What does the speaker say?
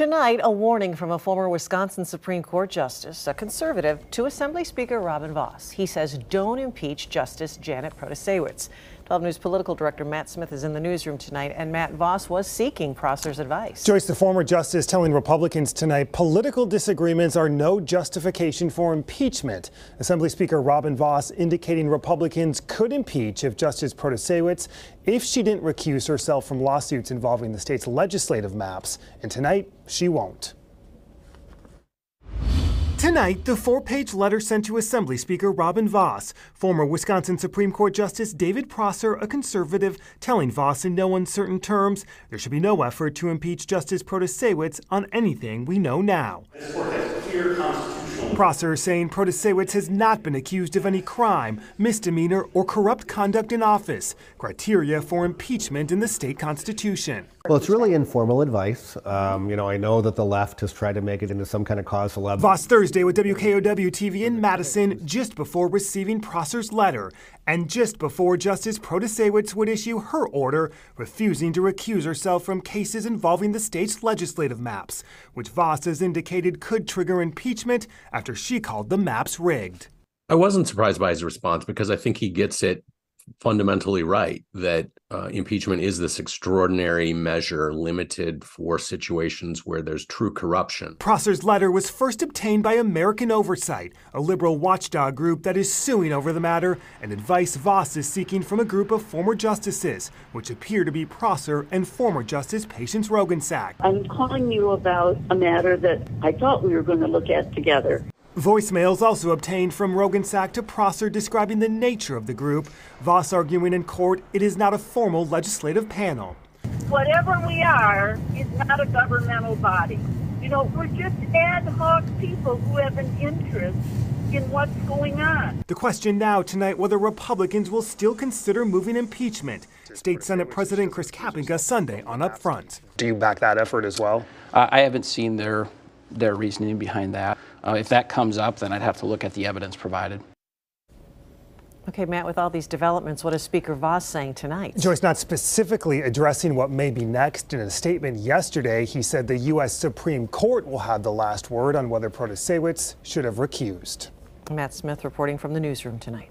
Tonight, a warning from a former Wisconsin Supreme Court justice, a conservative, to Assembly Speaker Robin Vos. He says, don't impeach Justice Janet Protasiewicz. 12 News political director Matt Smith is in the newsroom tonight, and Matt, Vos was seeking Prosser's advice. Joyce, the former justice telling Republicans tonight, political disagreements are no justification for impeachment. Assembly Speaker Robin Vos indicating Republicans could impeach if Justice Protasiewicz, if she didn't recuse herself from lawsuits involving the state's legislative maps. And tonight, she won't. Tonight, the four-page letter sent to Assembly Speaker Robin Vos, former Wisconsin Supreme Court Justice David Prosser, a conservative, telling Vos in no uncertain terms there should be no effort to impeach Justice Protasiewicz on anything we know now. This court has clear constitutional... Prosser saying Protasiewicz has not been accused of any crime, misdemeanor, or corrupt conduct in office, criteria for impeachment in the state constitution. Well, it's really informal advice. I know that the left has tried to make it into some kind of cause célèbre. Vos Thursday with WKOW-TV in Madison, just before receiving Prosser's letter, and just before Justice Protasiewicz would issue her order refusing to recuse herself from cases involving the state's legislative maps, which Vos has indicated could trigger impeachment after she called the maps rigged. I wasn't surprised by his response because I think he gets it fundamentally right, that impeachment is this extraordinary measure limited for situations where there's true corruption. Prosser's letter was first obtained by American Oversight, a liberal watchdog group that is suing over the matter, and advice Vos is seeking from a group of former justices, which appear to be Prosser and former Justice Patience Roggensack. I'm calling you about a matter that I thought we were going to look at together. Voicemails also obtained from Roggensack to Prosser describing the nature of the group, Vos arguing in court it is not a formal legislative panel. Whatever we are, it's not a governmental body. We're just ad hoc people who have an interest in what's going on. The question now tonight whether Republicans will still consider moving impeachment. State Senate President Chris Kappinka Sunday on Upfront. Do you back that effort as well? I haven't seen their reasoning behind that. If that comes up, then I'd have to look at the evidence provided. Okay, Matt, with all these developments, what is Speaker Vos saying tonight? Joyce, not specifically addressing what may be next. In a statement yesterday, he said the U.S. Supreme Court will have the last word on whether Protasiewicz should have recused. Matt Smith reporting from the newsroom tonight.